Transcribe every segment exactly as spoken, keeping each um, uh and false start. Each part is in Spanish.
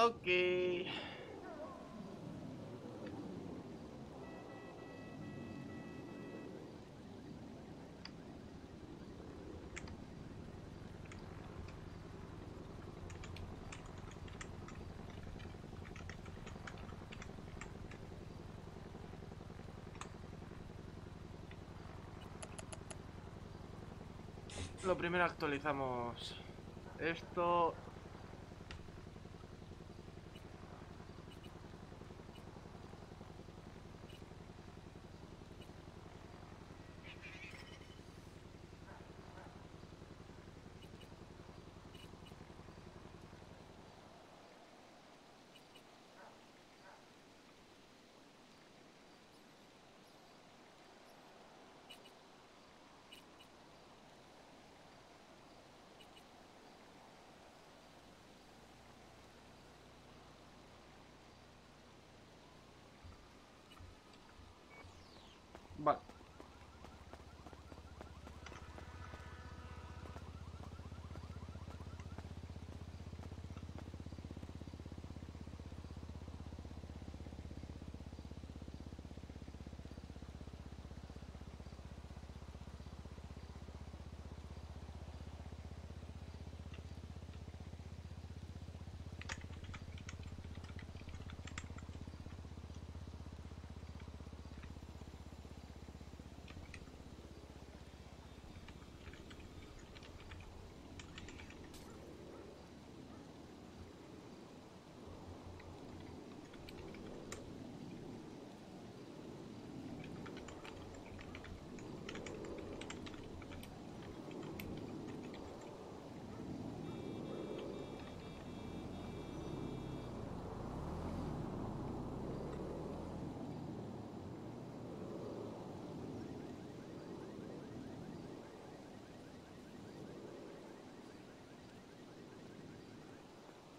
Ok. Lo primero actualizamos esto. Vale.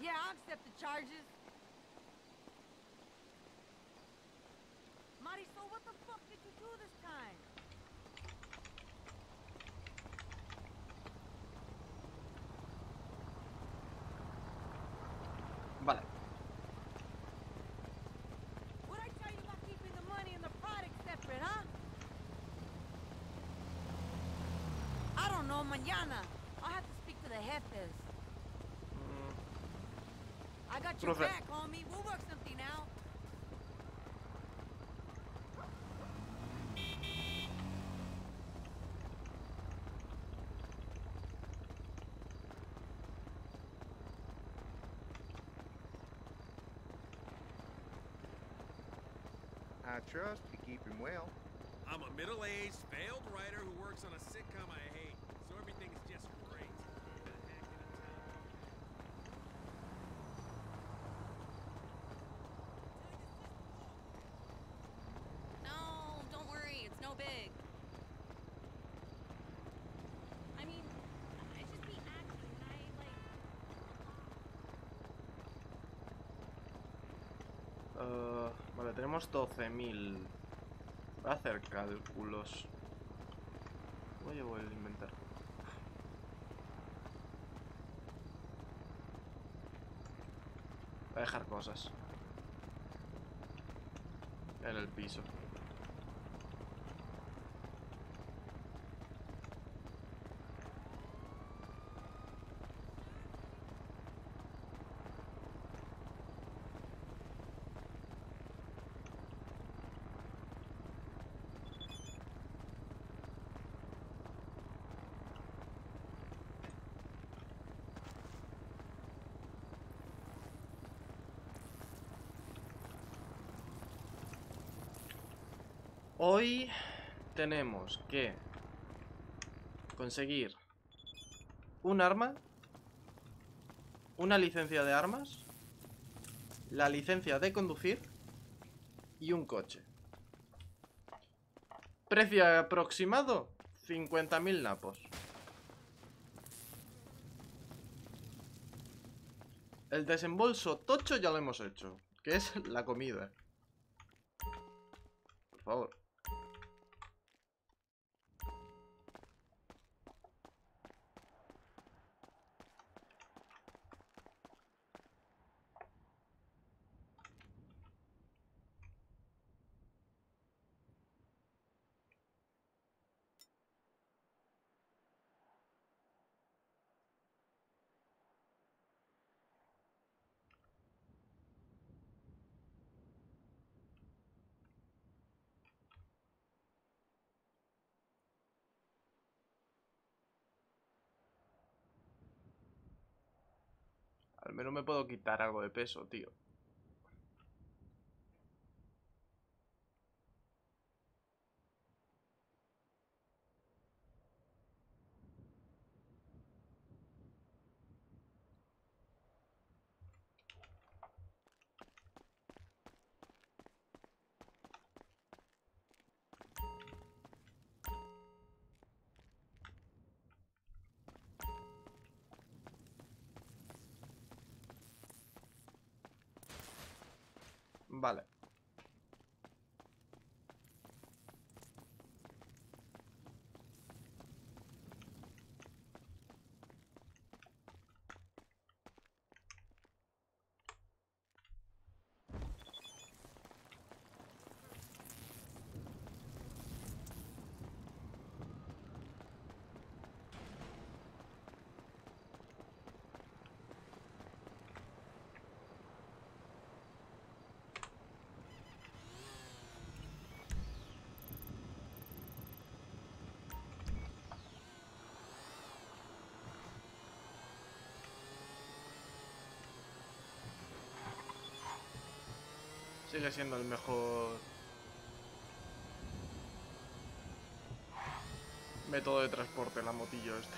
Yeah, I'll accept the charges. Marisol, what the fuck did you do this time? Vale. What I tell you about keeping the money and the product separate, huh? I don't know, mañana. I'll have to speak to the jefes. I got your back, homie. We'll work something out. I trust you keep him well. I'm a middle-aged, failed writer who works on a sitcom I hate, so everything is just great. Uh, vale, tenemos doce mil. Voy a hacer cálculos. Voy a volver a inventar. Voy a dejar cosas en el piso. Hoy tenemos que conseguir un arma, una licencia de armas, la licencia de conducir y un coche. Precio aproximado, cincuenta mil napos. El desembolso tocho ya lo hemos hecho, que es la comida. Por favor. Al menos me puedo quitar algo de peso, tío. Vale. Sigue siendo el mejor método de transporte la motillo esta.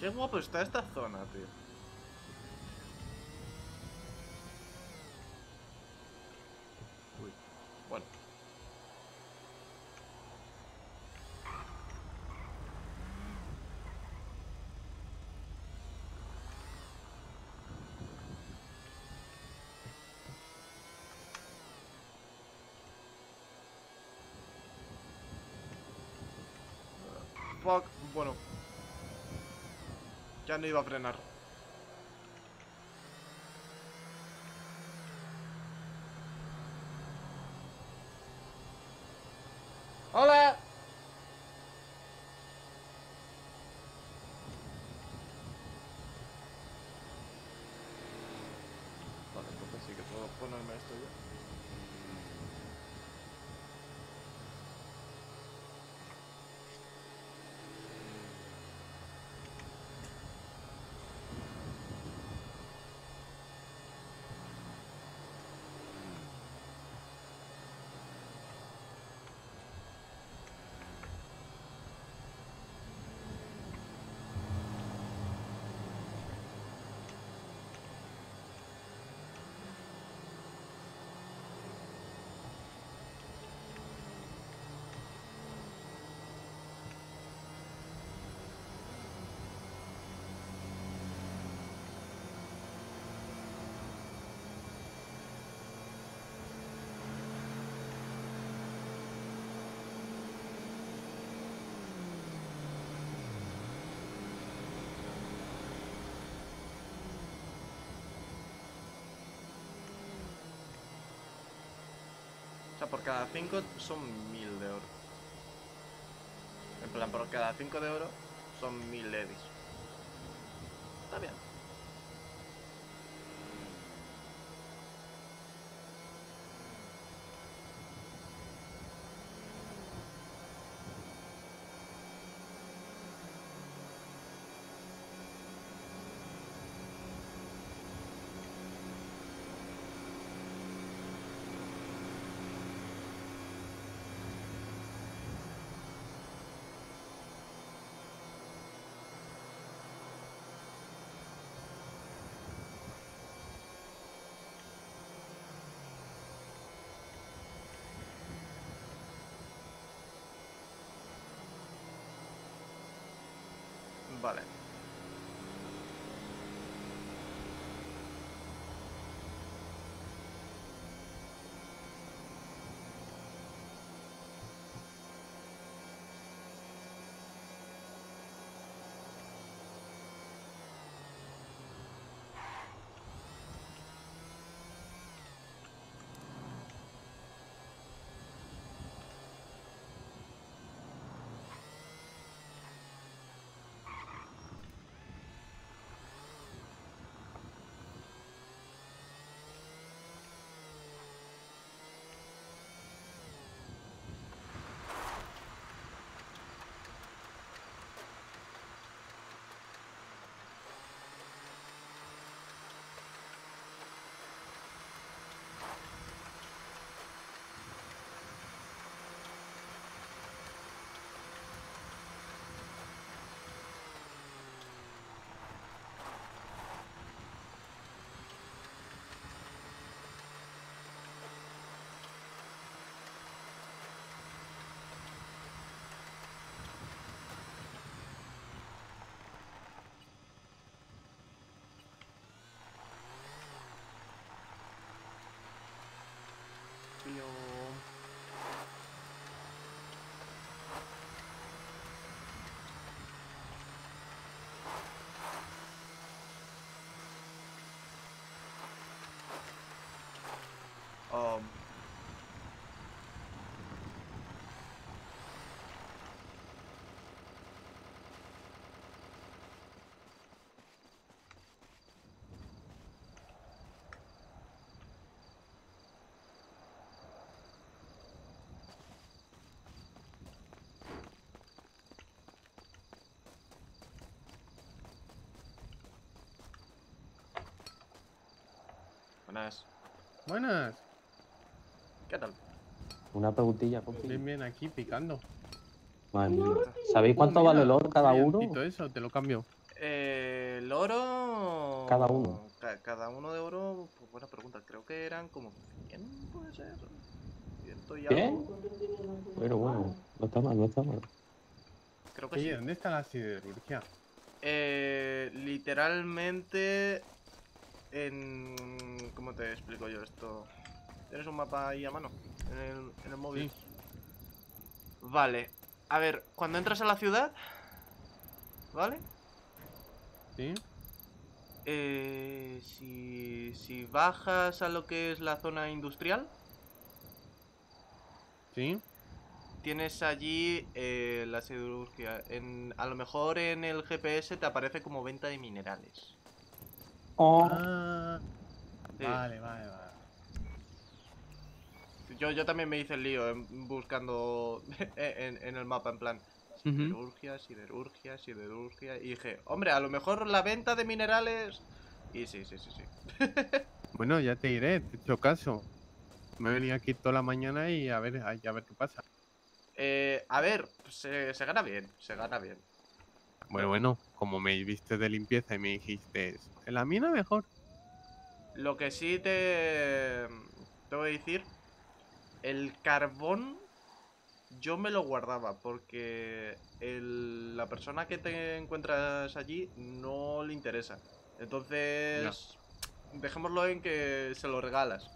Qué guapo está esta zona, tío. Uy, bueno. Fuck, bueno. Ya no iba a frenar. ¡Hola! Vale, entonces sí que puedo ponerme esto ya. O sea, por cada cinco son mil de oro. En plan, por cada cinco de oro son mil edis. Está bien. Vale. Um Buenas. Buenas. ¿Qué tal? Una preguntilla, compi. Bien, bien, aquí picando. Madre mía. ¿Sabéis cuánto oh, vale el oro cada uno? Eso, te lo cambio. Eh, el oro... Cada uno. Ca cada uno de oro, pues buena pregunta. Creo que eran como cien, puede ser. cien y algo. Pero bueno, no está mal, no está mal. Creo que Oye, sí. ¿Dónde está la siderurgia? Eh, literalmente... En... ¿Cómo te explico yo esto? ¿Tienes un mapa ahí a mano? En el, en el móvil. Sí. Vale. A ver, cuando entras a la ciudad... ¿Vale? Sí. Eh, si, si bajas a lo que es la zona industrial... Sí. Tienes allí eh, la siderurgia. En, a lo mejor en el G P S te aparece como venta de minerales. Oh. Ah, sí. Vale, vale, vale. Yo, yo también me hice el lío en, buscando en, en el mapa, en plan, siderurgia, siderurgia, siderurgia, y dije, hombre, a lo mejor la venta de minerales... Y sí, sí, sí, sí. Bueno, ya te iré, te he hecho caso. Me he venido aquí toda la mañana y a ver, a, a ver qué pasa. Eh, a ver, se, se gana bien, se gana bien. Bueno, bueno, como me viste de limpieza y me dijiste, en la mina mejor. Lo que sí te... te voy a decir... El carbón yo me lo guardaba porque el, la persona que te encuentras allí no le interesa. Entonces, no. Dejémoslo en que se lo regalas.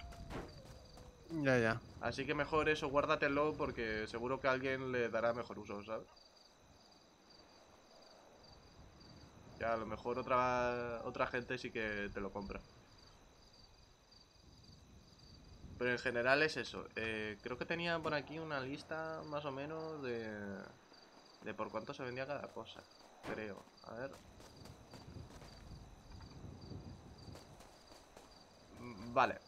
Ya, ya. Así que mejor eso, guárdatelo porque seguro que alguien le dará mejor uso, ¿sabes? Ya, a lo mejor otra, otra gente sí que te lo compra. Pero en general es eso. Eh, creo que tenía por aquí una lista más o menos de, de por cuánto se vendía cada cosa. Creo. A ver. Vale.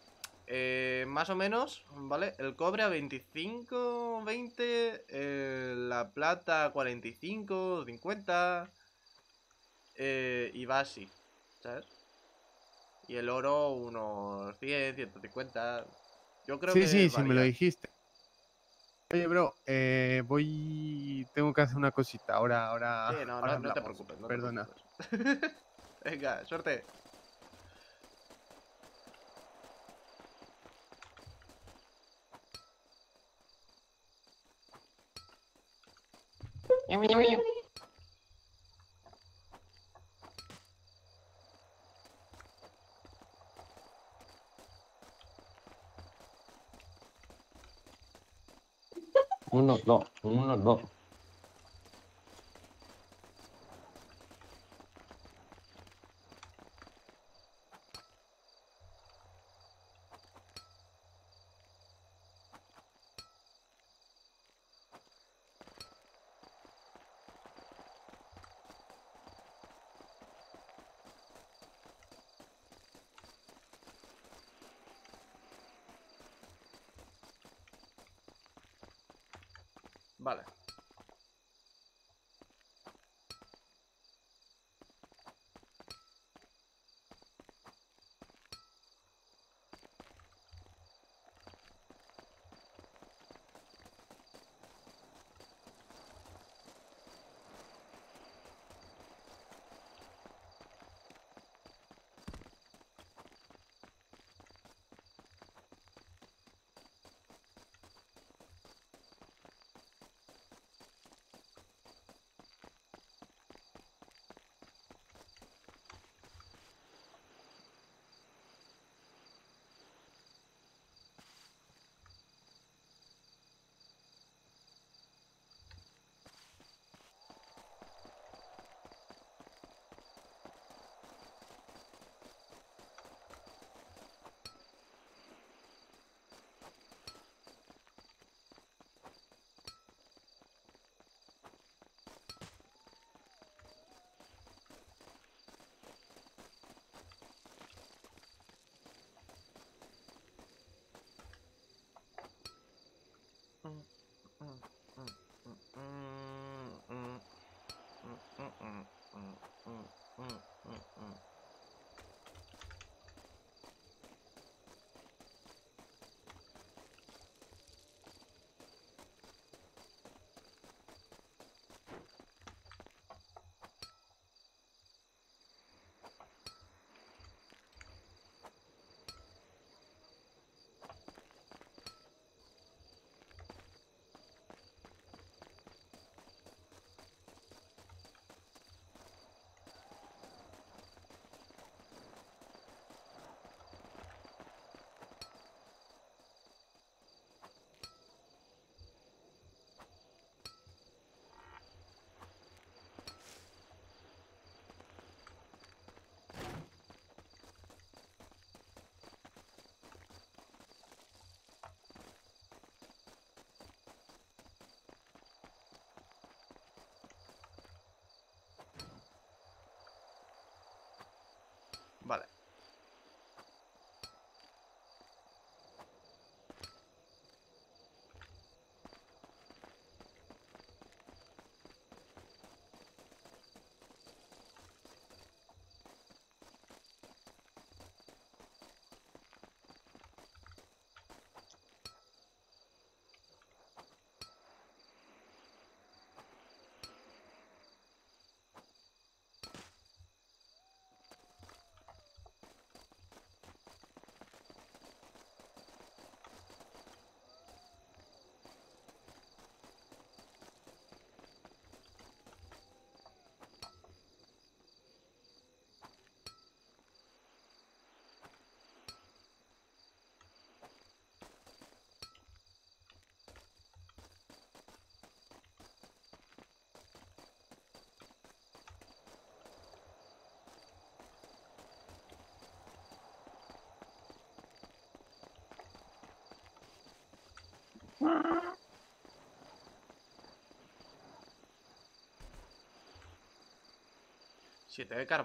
Eh, más o menos, ¿vale? El cobre a veinticinco, veinte. Eh, la plata a cuarenta y cinco, cincuenta. Eh, y va así, ¿sabes? Y el oro unos cien, ciento cincuenta... Yo creo sí, que sí, sí, me lo dijiste. Oye, bro, eh, voy... Tengo que hacer una cosita, ahora... ahora sí, no, ahora no, no te preocupes, no perdona. Te preocupes. Venga, suerte. uno, dos, uno, dos. Vale. Vale. siete de carbón.